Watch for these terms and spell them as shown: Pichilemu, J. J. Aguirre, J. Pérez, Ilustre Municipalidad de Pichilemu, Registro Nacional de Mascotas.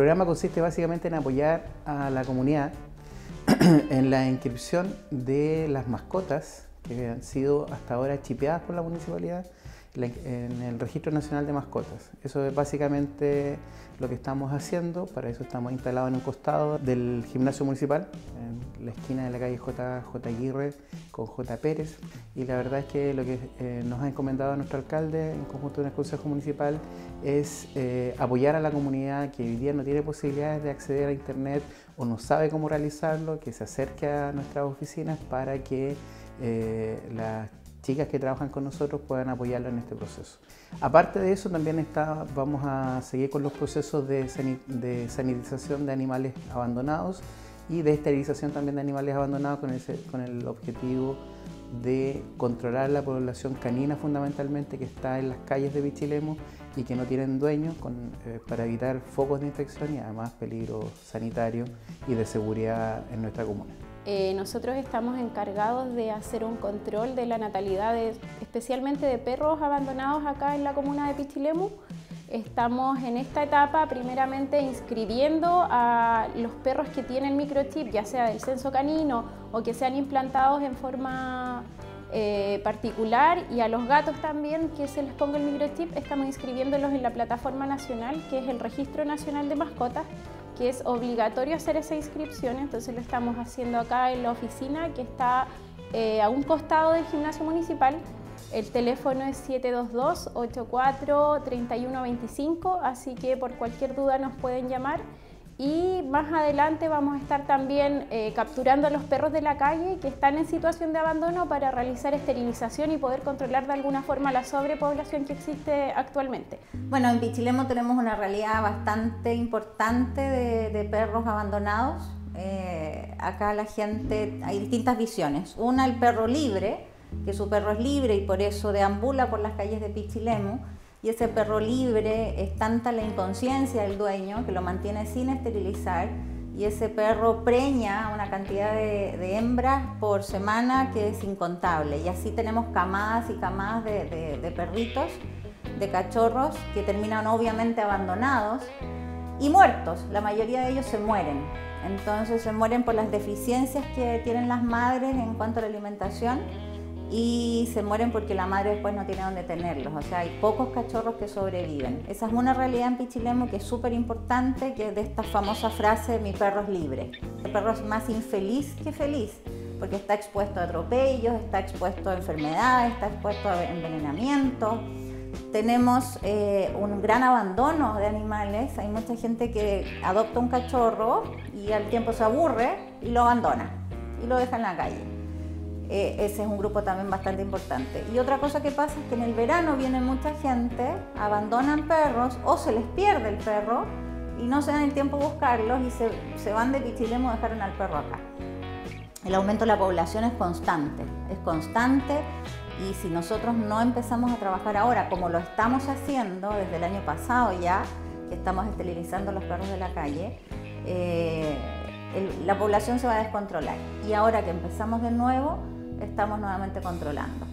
programa consiste básicamente en apoyar a la comunidad en la inscripción de las mascotas que han sido hasta ahora chipeadas por la municipalidad en el Registro Nacional de Mascotas. Eso es básicamente lo que estamos haciendo. Para eso estamos instalados en un costado del gimnasio municipal, en la esquina de la calle J. J. Aguirre con J. Pérez, y la verdad es que lo que nos ha encomendado nuestro alcalde en conjunto con el Consejo Municipal es apoyar a la comunidad que hoy día no tiene posibilidades de acceder a internet o no sabe cómo realizarlo, que se acerque a nuestras oficinas para que las chicas que trabajan con nosotros puedan apoyarlo en este proceso. Aparte de eso, también vamos a seguir con los procesos de sanitización de animales abandonados y de esterilización también de animales abandonados con el objetivo de controlar la población canina, fundamentalmente, que está en las calles de Pichilemu y que no tienen dueños, para evitar focos de infección y además peligros sanitarios y de seguridad en nuestra comuna. Nosotros estamos encargados de hacer un control de la natalidad, especialmente de perros abandonados acá en la comuna de Pichilemu. Estamos en esta etapa primeramente inscribiendo a los perros que tienen microchip, ya sea del censo canino o que sean implantados en forma particular, y a los gatos también que se les ponga el microchip. Estamos inscribiéndolos en la plataforma nacional, que es el Registro Nacional de Mascotas, que es obligatorio hacer esa inscripción. Entonces lo estamos haciendo acá en la oficina, que está a un costado del gimnasio municipal. El teléfono es 722-84-3125, así que por cualquier duda nos pueden llamar. Y más adelante vamos a estar también capturando a los perros de la calle que están en situación de abandono para realizar esterilización y poder controlar de alguna forma la sobrepoblación que existe actualmente. Bueno, en Pichilemu tenemos una realidad bastante importante de perros abandonados. Acá la gente, hay distintas visiones. Una, el perro libre, que su perro es libre y por eso deambula por las calles de Pichilemu. Y ese perro libre, es tanta la inconsciencia del dueño que lo mantiene sin esterilizar, y ese perro preña una cantidad de hembras por semana que es incontable, y así tenemos camadas y camadas de perritos, de cachorros que terminan obviamente abandonados y muertos. La mayoría de ellos se mueren, entonces se mueren por las deficiencias que tienen las madres en cuanto a la alimentación, y se mueren porque la madre después no tiene dónde tenerlos. O sea, hay pocos cachorros que sobreviven. Esa es una realidad en Pichilemu que es súper importante, que es de esta famosa frase, mi perro es libre. El perro es más infeliz que feliz, porque está expuesto a atropellos, está expuesto a enfermedades, está expuesto a envenenamiento. Tenemos un gran abandono de animales. Hay mucha gente que adopta un cachorro y al tiempo se aburre y lo abandona y lo deja en la calle. Ese es un grupo también bastante importante. Y otra cosa que pasa es que en el verano viene mucha gente, abandonan perros o se les pierde el perro y no se dan el tiempo a buscarlos y se van de Pichilemu, dejaron al perro acá. El aumento de la población es constante, y si nosotros no empezamos a trabajar ahora, como lo estamos haciendo desde el año pasado ya, que estamos esterilizando los perros de la calle, la población se va a descontrolar. Y ahora que empezamos de nuevo, estamos nuevamente controlando.